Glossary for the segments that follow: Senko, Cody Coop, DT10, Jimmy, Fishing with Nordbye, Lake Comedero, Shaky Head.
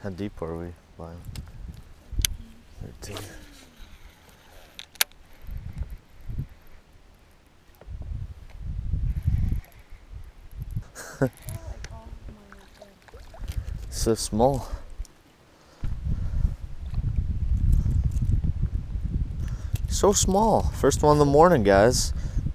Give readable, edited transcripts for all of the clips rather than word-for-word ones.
How deep are we, Lion? 13. So small. So small. First one in the morning, guys. Ate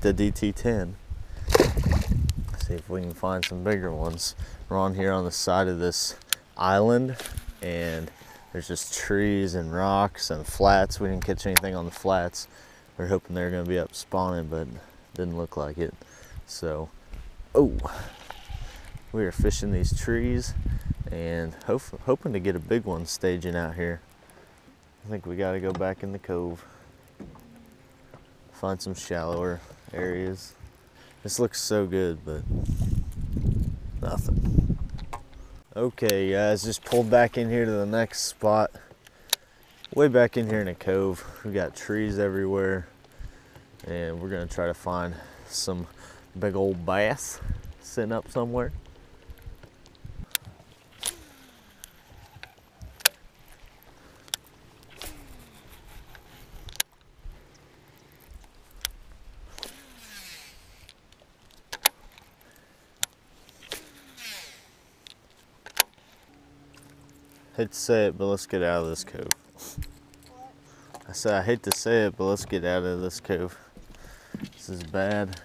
the DT10. See if we can find some bigger ones. We're on here on the side of this island, and there's just trees and rocks and flats. We didn't catch anything on the flats. We're hoping they're going to be up spawning, but didn't look like it. So, oh, we are fishing these trees and hoping to get a big one staging out here. I think we got to go back in the cove, find some shallower areas. This looks so good, but nothing. Okay guys, just pulled back in here to the next spot. Way back in here in a cove. We got trees everywhere. And we're gonna try to find some big old bass sitting up somewhere. I hate to say it, but let's get out of this cove. I said I hate to say it, but let's get out of this cove. This is bad.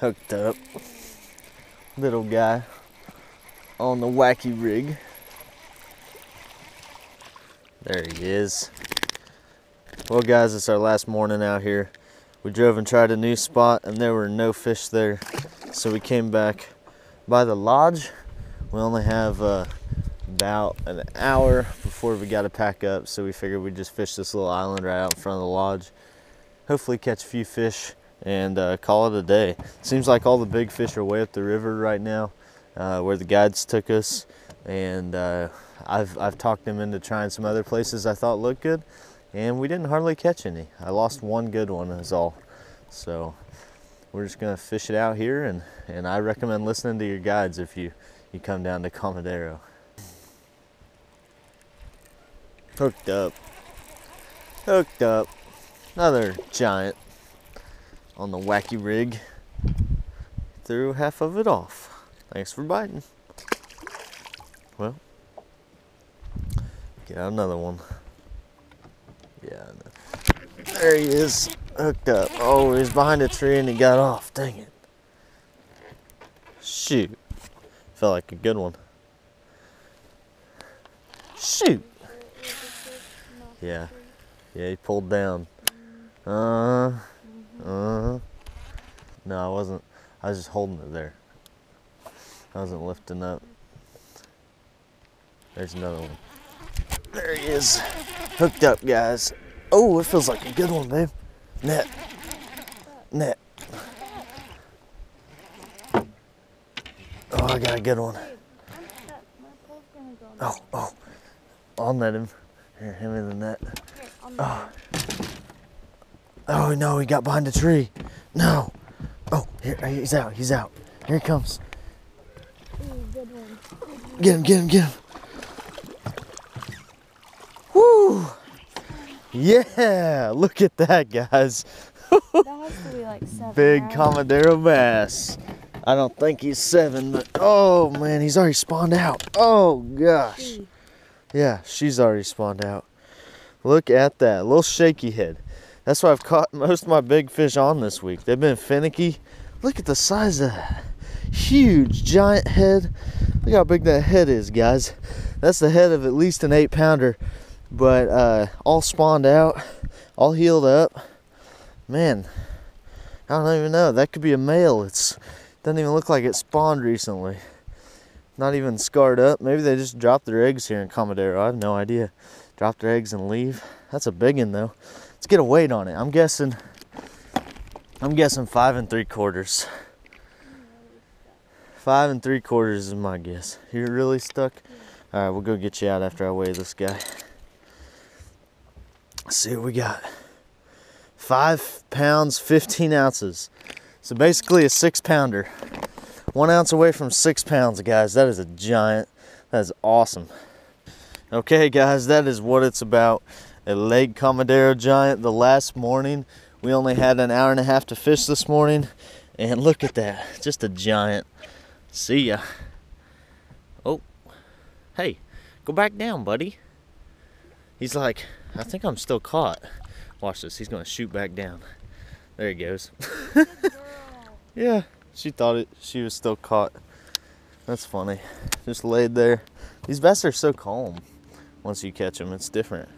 Hooked up. Little guy. On the wacky rig. There he is. Well guys, it's our last morning out here. We drove and tried a new spot and there were no fish there. So we came back by the lodge. We only have about an hour before we got to pack up. So we figured we'd just fish this little island right out in front of the lodge. Hopefully catch a few fish and call it a day. Seems like all the big fish are way up the river right now. Where the guides took us, and I've talked them into trying some other places I thought looked good, and we didn't hardly catch any. I lost one good one is all. So we're just gonna fish it out here, and I recommend listening to your guides if you come down to Comedero. Hooked up. Hooked up. Another giant on the wacky rig. Threw half of it off. Thanks for biting. Well, get out another one. Yeah, no. There he is, hooked up. Oh, he's behind a tree and he got off, dang it. Shoot, felt like a good one. Shoot. Yeah, yeah, he pulled down. No, I wasn't, I was just holding it there. I wasn't lifting up. There's another one. There he is. Hooked up, guys. Oh, it feels like a good one, babe. Net. Net. Oh, I got a good one. Oh, oh. I'll net him. Here, hand me the net. Oh. Oh, no, he got behind a tree. No. Oh, here, he's out. He's out. Here he comes. Get him, get him, get him. Woo! Yeah, look at that, guys. That has to be like 7. Big right? Comedero bass. I don't think he's 7, but oh man, he's already spawned out. Oh gosh. Yeah, she's already spawned out. Look at that, little shaky head. That's why I've caught most of my big fish on this week. They've been finicky. Look at the size of that huge giant head. Look how big that head is, guys. That's the head of at least an 8-pounder, but all spawned out, all healed up. Man, I don't even know. That could be a male. It doesn't even look like it spawned recently. Not even scarred up. Maybe they just dropped their eggs here in Comedero. I have no idea. Drop their eggs and leave. That's a big one though. Let's get a weight on it. I'm guessing 5 3/4. 5 3/4 is my guess. You're really stuck? All right, we'll go get you out after I weigh this guy. Let's see what we got. 5 pounds, 15 ounces. So basically a 6-pounder. 1 ounce away from 6 pounds, guys. That is a giant. That is awesome. Okay, guys, that is what it's about. A Lake Comedero giant the last morning. We only had an hour and a half to fish this morning, and look at that, just a giant. See ya. Oh, hey, go back down, buddy. He's like, I think I'm still caught. Watch this, he's gonna shoot back down. There he goes. Yeah, she thought she was still caught. That's funny, just laid there. These bass are so calm once you catch them, it's different.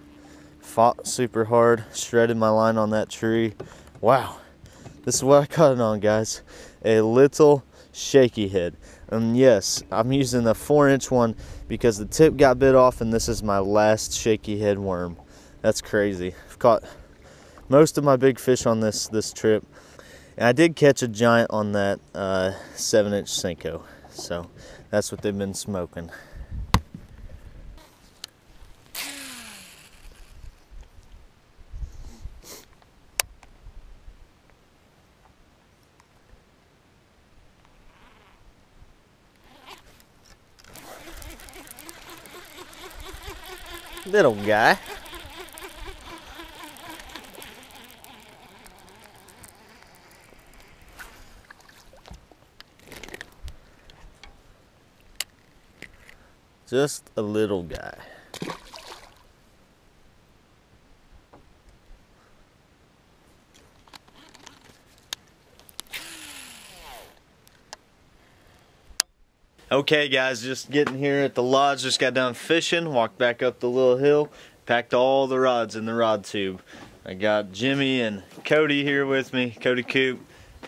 Fought super hard, shredded my line on that tree. Wow, this is what I caught it on, guys. A little shaky head. And yes, I'm using a 4-inch one because the tip got bit off, and this is my last shaky head worm. That's crazy. I've caught most of my big fish on this trip. And I did catch a giant on that 7-inch Senko. So that's what they've been smoking. Little guy. Just a little guy. Okay, guys, just getting here at the lodge. Just got done fishing, walked back up the little hill, packed all the rods in the rod tube. I got Jimmy and Cody here with me, Cody Coop,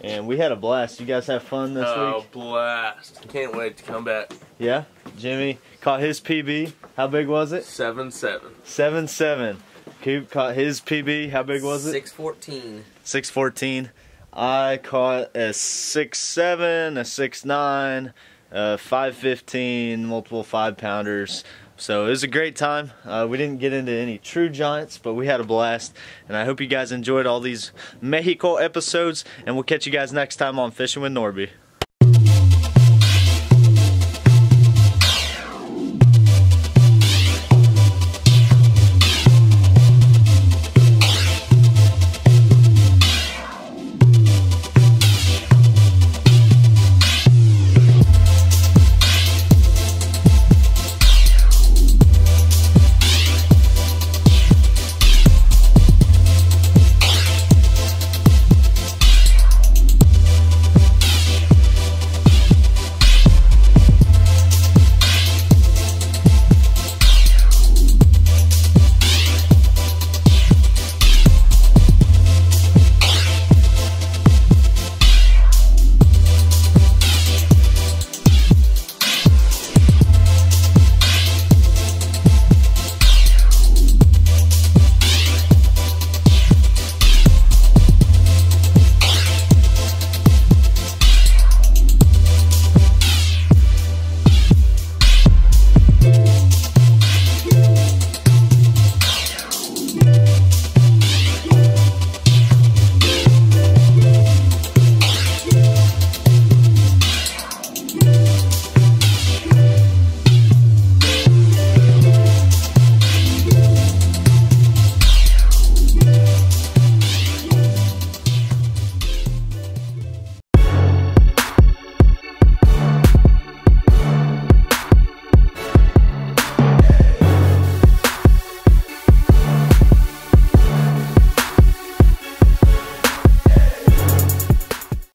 and we had a blast. You guys have fun this week? Oh, blast. Can't wait to come back. Yeah? Jimmy caught his PB. How big was it? 7-7. 7-7. Coop caught his PB. How big was it? 6-14. 6-14. I caught a 6-7, a 6-9. 5-15, multiple 5-pounders. So it was a great time. We didn't get into any true giants, but we had a blast. And I hope you guys enjoyed all these Mexico episodes. And we'll catch you guys next time on Fishing with Nordbye.